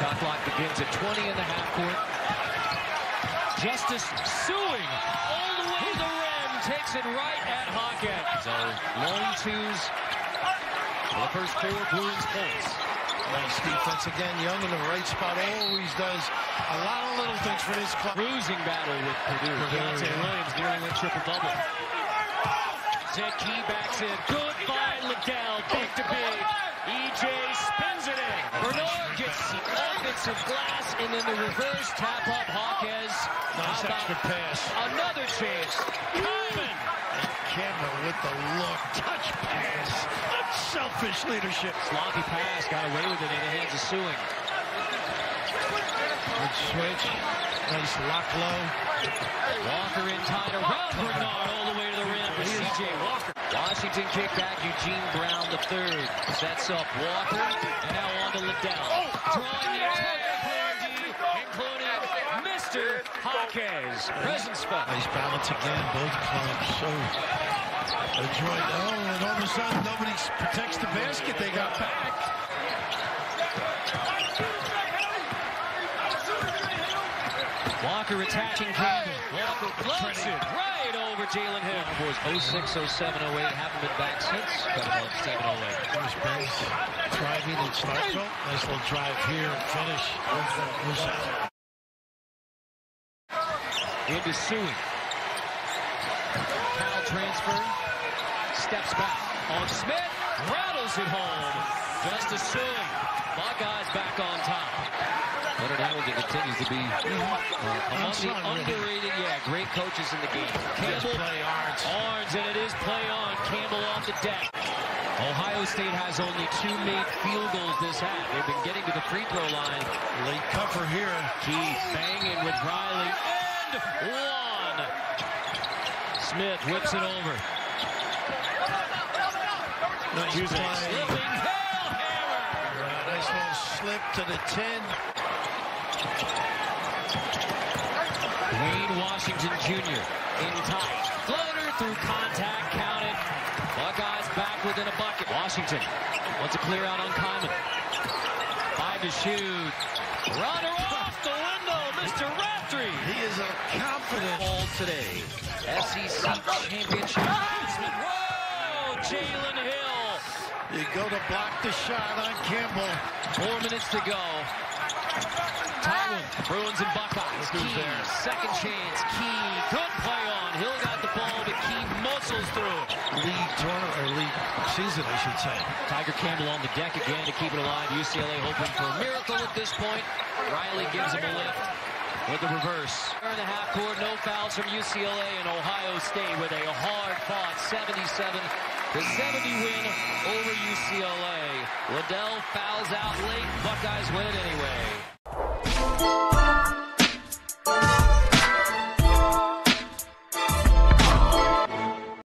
Shot clock begins at 20 in the half court. Justice suing all the way to the rim. Takes it right at Hawkins. So lone twos for the first 4 Bruins points. Nice defense again. Young in the right spot. Always does a lot of little things for this club. Cruising battle with Purdue. Deontay Williams nearing that triple-double. Zeki backs in. Good by Liddell. Big to big. EJ spins it in. Bernard gets the offensive glass and then the reverse tap up Hawkins. Nice extra pass. Another chance. Coleman. Campbell with the look. Touch pass. Unselfish leadership. Sloppy pass. Got away with it in the hands of Sewing. Good switch. Nice lock low. Walker in tight around Bernard all the way to the rim. But C.J. Walker. Washington kick back, Eugene Brown the third. Sets up Walker, and now on to Liddell. Drawing the entire party, including Mr. Hawkins. Present spot. Nice balance again, both clubs. So Detroit, and all of a sudden nobody protects the basket. They got back. Walker attacking Campbell. Walker blows it right over Jalen Hill. Boys 06, 07, 08 haven't been back since. Got about 7-08. First base, driving and starts. Nice little drive here and finish. Into Sewing. Foul transfer. Steps back on Smith. Rattles it home. Justice Sewing. Buckeyes back on top. Leonard Hamilton continues to be among the underrated, great coaches in the game. Campbell, Arns, and it is play on. Campbell off the deck. Ohio State has only 2 made field goals this half. They've been getting to the free throw line. Late cover here. Keith banging with Riley. And one. Smith whips it over. Nice play. Slipping. Hell, hammer. Nice little slip to the 10. Wayne Washington Jr. in tight. Floater through contact, counted. Buckeyes back within a bucket. Washington wants a clear out on Coleman. 5 to shoot. Runner off the window, Mr. Raftry. He is a confident all today. SEC championship. Whoa, Jalen Hill. You go to block the shot on Campbell. 4 minutes to go. Tywin, Bruins and Buckeyes. Key, second chance. Key, good play on. Hill got the ball, but Key muscles through. League tournament, or league season, I should say. Tyger Campbell on the deck again to keep it alive. UCLA hoping for a miracle at this point. Riley gives him a lift with the reverse. In the half court, no fouls from UCLA and Ohio State with a hard-fought 77-70 win over UCLA. Liddell fouls out late. Buckeyes win anyway.